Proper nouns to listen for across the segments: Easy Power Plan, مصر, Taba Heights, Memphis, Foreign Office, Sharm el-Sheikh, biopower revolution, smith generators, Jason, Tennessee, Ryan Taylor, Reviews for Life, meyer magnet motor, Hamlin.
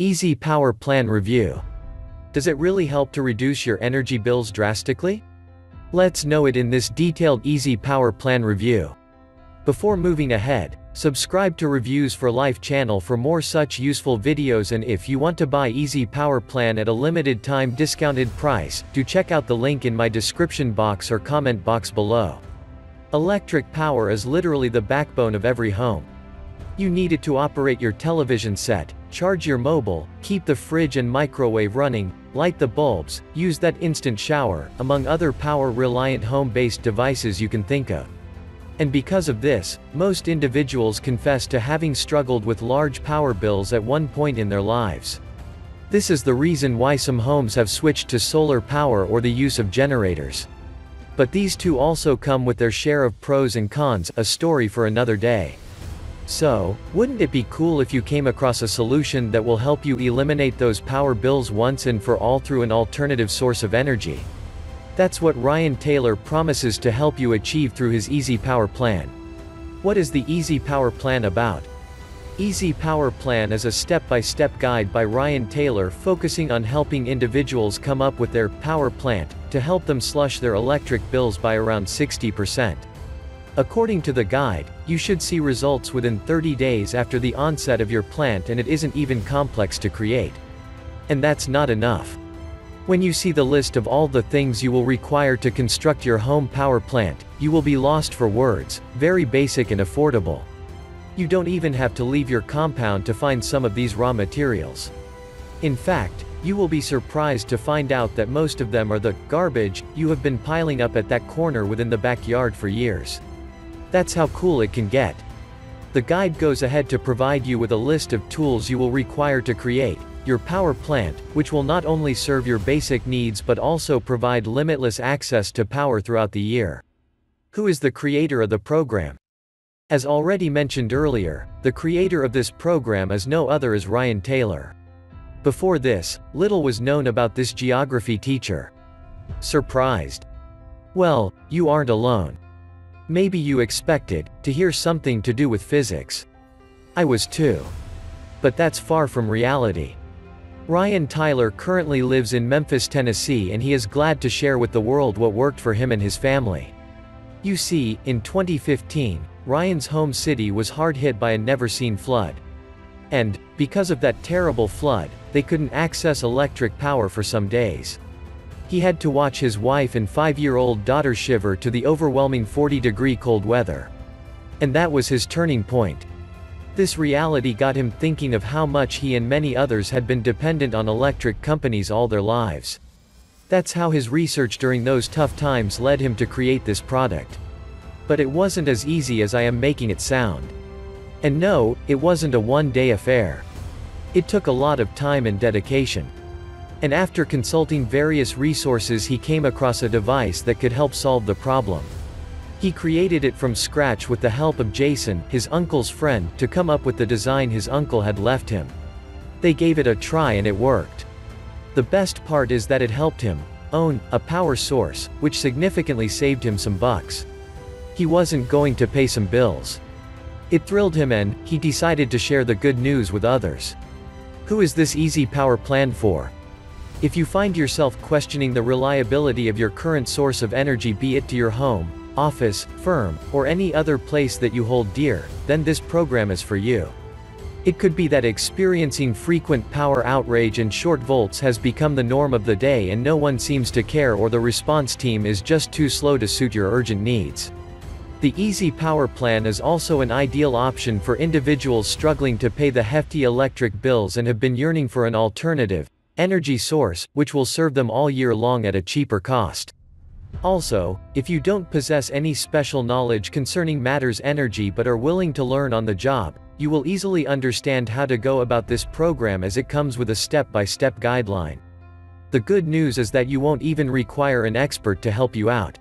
Easy Power Plan Review. Does it really help to reduce your energy bills drastically? Let's know it in this detailed Easy Power Plan review. Before moving ahead, subscribe to Reviews for Life channel for more such useful videos, and if you want to buy Easy Power Plan at a limited time discounted price, do check out the link in my description box or comment box below. Electric power is literally the backbone of every home. You need it to operate your television set, charge your mobile, keep the fridge and microwave running, light the bulbs, use that instant shower, among other power-reliant home-based devices you can think of. And because of this, most individuals confess to having struggled with large power bills at one point in their lives. This is the reason why some homes have switched to solar power or the use of generators. But these two also come with their share of pros and cons, a story for another day. So, wouldn't it be cool if you came across a solution that will help you eliminate those power bills once and for all through an alternative source of energy? That's what Ryan Taylor promises to help you achieve through his Easy Power Plan. What is the Easy Power Plan about? Easy Power Plan is a step-by-step guide by Ryan Taylor focusing on helping individuals come up with their power plan to help them slash their electric bills by around 60%. According to the guide, you should see results within 30 days after the onset of your plan, and it isn't even complex to create. And that's not enough. When you see the list of all the things you will require to construct your home power plan, you will be lost for words. Very basic and affordable. You don't even have to leave your compound to find some of these raw materials. In fact, you will be surprised to find out that most of them are the garbage you have been piling up at that corner within the backyard for years. That's how cool it can get. The guide goes ahead to provide you with a list of tools you will require to create your power plant, which will not only serve your basic needs but also provide limitless access to power throughout the year. Who is the creator of the program? As already mentioned earlier, the creator of this program is no other as Ryan Taylor. Before this, little was known about this geography teacher. Surprised? Well, you aren't alone. Maybe you expected to hear something to do with physics. I was too. But that's far from reality. Ryan Taylor currently lives in Memphis, Tennessee, and he is glad to share with the world what worked for him and his family. You see, in 2015, Ryan's home city was hard hit by a never-seen flood. And, because of that terrible flood, they couldn't access electric power for some days. He had to watch his wife and 5-year-old daughter shiver to the overwhelming 40-degree cold weather. And that was his turning point. This reality got him thinking of how much he and many others had been dependent on electric companies all their lives. That's how his research during those tough times led him to create this product. But it wasn't as easy as I am making it sound. And no, it wasn't a one-day affair. It took a lot of time and dedication. And after consulting various resources, he came across a device that could help solve the problem. He created it from scratch with the help of Jason, his uncle's friend, to come up with the design his uncle had left him. They gave it a try and it worked. The best part is that it helped him own a power source, which significantly saved him some bucks. He wasn't going to pay some bills. It thrilled him and he decided to share the good news with others. Who is this Easy Power Plan for? If you find yourself questioning the reliability of your current source of energy, be it to your home, office, firm, or any other place that you hold dear, then this program is for you. It could be that experiencing frequent power outage and short volts has become the norm of the day and no one seems to care, or the response team is just too slow to suit your urgent needs. The Easy Power Plan is also an ideal option for individuals struggling to pay the hefty electric bills and have been yearning for an alternative energy source, which will serve them all year long at a cheaper cost. Also, if you don't possess any special knowledge concerning matters energy but are willing to learn on the job, you will easily understand how to go about this program as it comes with a step-by-step guideline. The good news is that you won't even require an expert to help you out.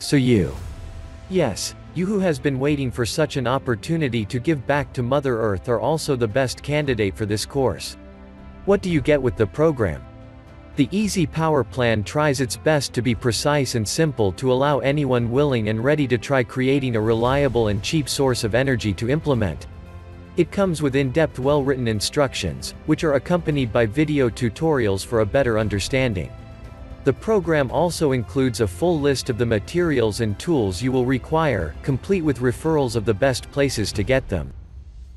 So you who has been waiting for such an opportunity to give back to Mother Earth are also the best candidate for this course. What do you get with the program? The Easy Power Plan tries its best to be precise and simple to allow anyone willing and ready to try creating a reliable and cheap source of energy to implement. It comes with in-depth well-written instructions, which are accompanied by video tutorials for a better understanding. The program also includes a full list of the materials and tools you will require, complete with referrals of the best places to get them.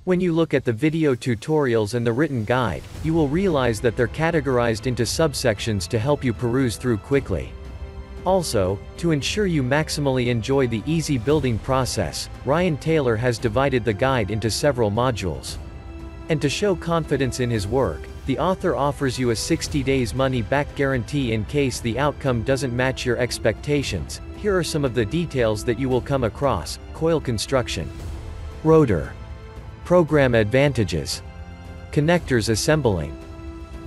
When you look at the video tutorials and the written guide, you will realize that they're categorized into subsections to help you peruse through quickly. Also, to ensure you maximally enjoy the easy building process, Ryan Taylor has divided the guide into several modules. And to show confidence in his work, the author offers you a 60 days money-back guarantee in case the outcome doesn't match your expectations. Here are some of the details that you will come across: coil construction, rotor, program advantages, connectors assembling,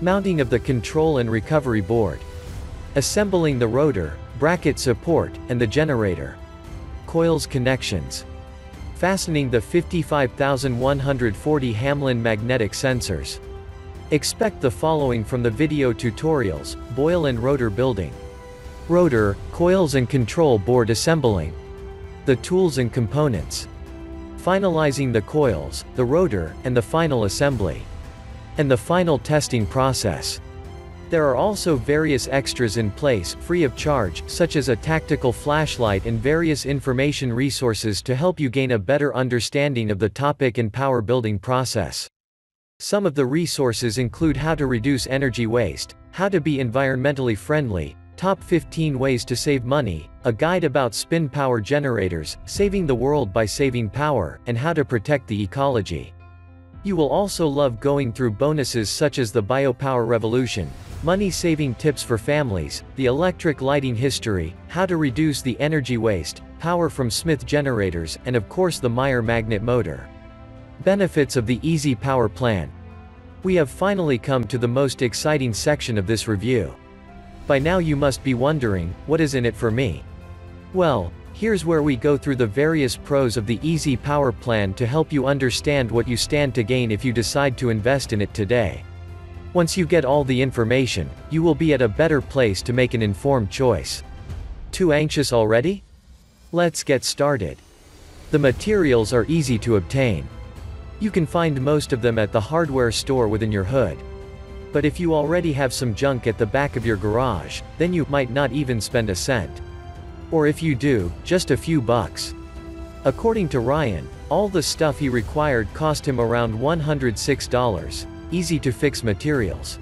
mounting of the control and recovery board, assembling the rotor, bracket support, and the generator, coils connections, fastening the 55,140 Hamlin magnetic sensors. Expect the following from the video tutorials: boil and rotor building, rotor, coils and control board assembling, the tools and components, finalizing the coils, the rotor, and the final assembly, and the final testing process. There are also various extras in place, free of charge, such as a tactical flashlight and various information resources to help you gain a better understanding of the topic and power building process. Some of the resources include how to reduce energy waste, how to be environmentally friendly, top 15 ways to save money, a guide about spin power generators, saving the world by saving power, and how to protect the ecology. You will also love going through bonuses such as the biopower revolution, money-saving tips for families, the electric lighting history, how to reduce the energy waste, power from Smith generators, and of course the Meyer magnet motor. Benefits of the Easy Power Plan. We have finally come to the most exciting section of this review. By now you must be wondering, what is in it for me? Well, here's where we go through the various pros of the Easy Power Plan to help you understand what you stand to gain if you decide to invest in it today. Once you get all the information, you will be at a better place to make an informed choice. Too anxious already? Let's get started. The materials are easy to obtain. You can find most of them at the hardware store within your hood. But if you already have some junk at the back of your garage, then you might not even spend a cent. Or if you do, just a few bucks. According to Ryan, all the stuff he required cost him around $106. Easy-to-fix materials.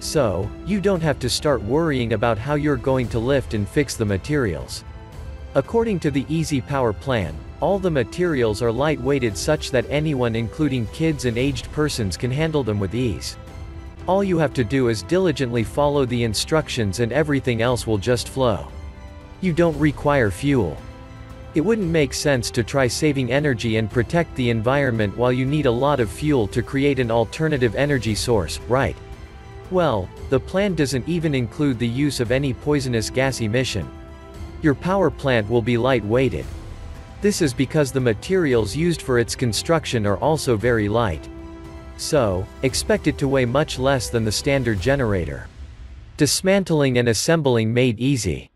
So, you don't have to start worrying about how you're going to lift and fix the materials. According to the Easy Power Plan, all the materials are light-weighted such that anyone, including kids and aged persons, can handle them with ease. All you have to do is diligently follow the instructions and everything else will just flow. You don't require fuel. It wouldn't make sense to try saving energy and protect the environment while you need a lot of fuel to create an alternative energy source, right? Well, the plan doesn't even include the use of any poisonous gas emission. Your power plant will be light-weighted. This is because the materials used for its construction are also very light. So, expect it to weigh much less than the standard generator. Dismantling and assembling made easy.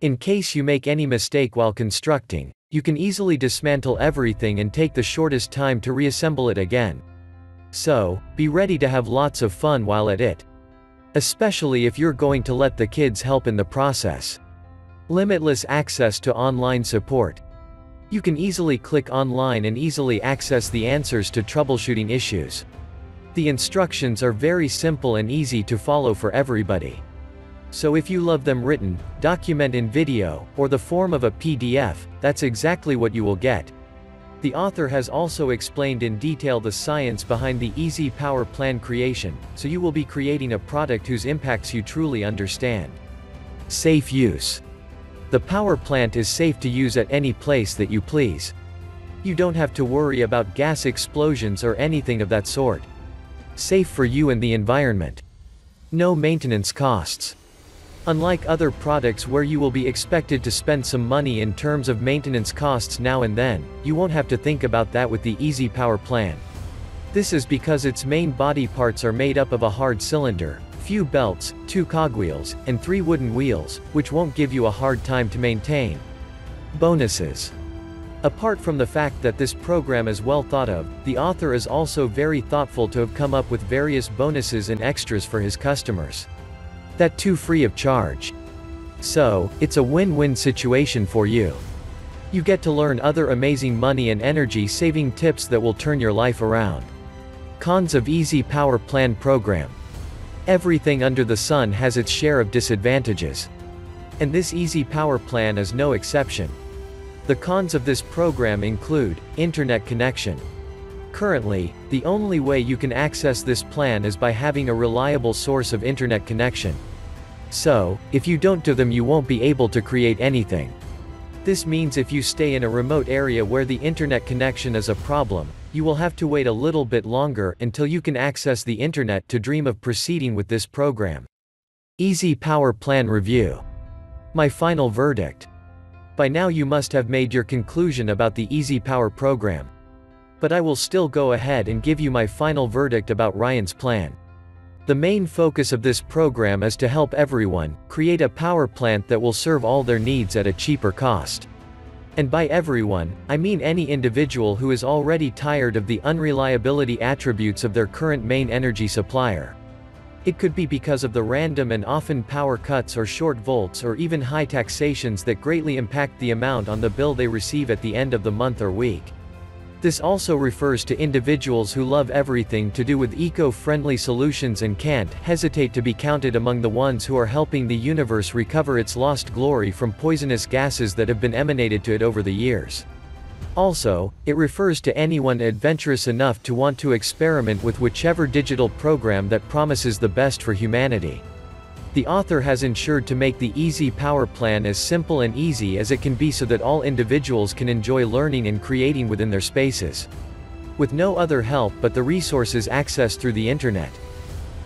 In case you make any mistake while constructing, you can easily dismantle everything and take the shortest time to reassemble it again. So, be ready to have lots of fun while at it. Especially if you're going to let the kids help in the process. Limitless access to online support. You can easily click online and easily access the answers to troubleshooting issues. The instructions are very simple and easy to follow for everybody. So if you love them written, document in video, or the form of a PDF, that's exactly what you will get. The author has also explained in detail the science behind the Easy Power Plan creation, so you will be creating a product whose impacts you truly understand. Safe use. The power plant is safe to use at any place that you please. You don't have to worry about gas explosions or anything of that sort. Safe for you and the environment. No maintenance costs. Unlike other products where you will be expected to spend some money in terms of maintenance costs now and then, you won't have to think about that with the Easy Power Plan. This is because its main body parts are made up of a hard cylinder, few belts, 2 cogwheels, and 3 wooden wheels, which won't give you a hard time to maintain. Bonuses. Apart from the fact that this program is well thought of, the author is also very thoughtful to have come up with various bonuses and extras for his customers. That too free of charge. So, it's a win-win situation for you. You get to learn other amazing money and energy-saving tips that will turn your life around. Cons of Easy Power Plan Program. Everything under the sun has its share of disadvantages. And this Easy Power Plan is no exception. The cons of this program include internet connection. Currently, the only way you can access this plan is by having a reliable source of internet connection. So, if you don't do them, you won't be able to create anything. This means if you stay in a remote area where the internet connection is a problem, you will have to wait a little bit longer until you can access the internet to dream of proceeding with this program. Easy Power Plan Review. My final verdict. By now you must have made your conclusion about the Easy Power program. But I will still go ahead and give you my final verdict about Ryan's plan. The main focus of this program is to help everyone create a power plant that will serve all their needs at a cheaper cost. And by everyone, I mean any individual who is already tired of the unreliability attributes of their current main energy supplier. It could be because of the random and often power cuts or short volts or even high taxations that greatly impact the amount on the bill they receive at the end of the month or week. This also refers to individuals who love everything to do with eco-friendly solutions and can't hesitate to be counted among the ones who are helping the universe recover its lost glory from poisonous gases that have been emanated to it over the years. Also, it refers to anyone adventurous enough to want to experiment with whichever digital program that promises the best for humanity. The author has ensured to make the Easy Power Plan as simple and easy as it can be so that all individuals can enjoy learning and creating within their spaces, with no other help but the resources accessed through the internet.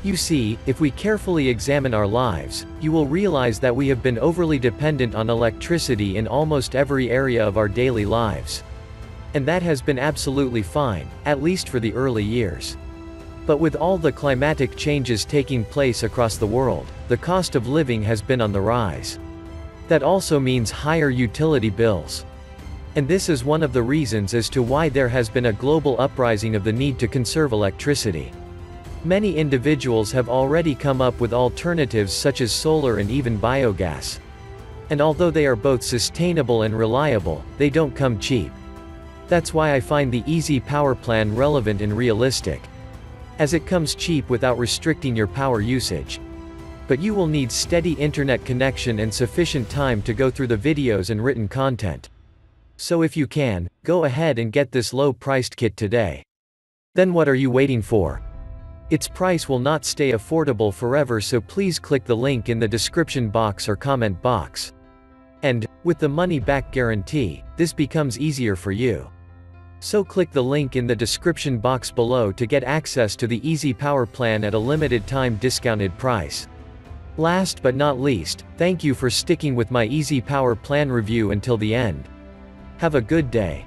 You see, if we carefully examine our lives, you will realize that we have been overly dependent on electricity in almost every area of our daily lives. And that has been absolutely fine, at least for the early years. But with all the climatic changes taking place across the world, the cost of living has been on the rise. That also means higher utility bills. And this is one of the reasons as to why there has been a global uprising of the need to conserve electricity. Many individuals have already come up with alternatives such as solar and even biogas. And although they are both sustainable and reliable, they don't come cheap. That's why I find the Easy Power Plan relevant and realistic, as it comes cheap without restricting your power usage. But you will need steady internet connection and sufficient time to go through the videos and written content. So if you can, go ahead and get this low-priced kit today. Then what are you waiting for? Its price will not stay affordable forever, so please click the link in the description box or comment box. And, with the money-back guarantee, this becomes easier for you. So click the link in the description box below to get access to the Easy Power Plan at a limited time discounted price. Last but not least, thank you for sticking with my Easy Power Plan review until the end. Have a good day.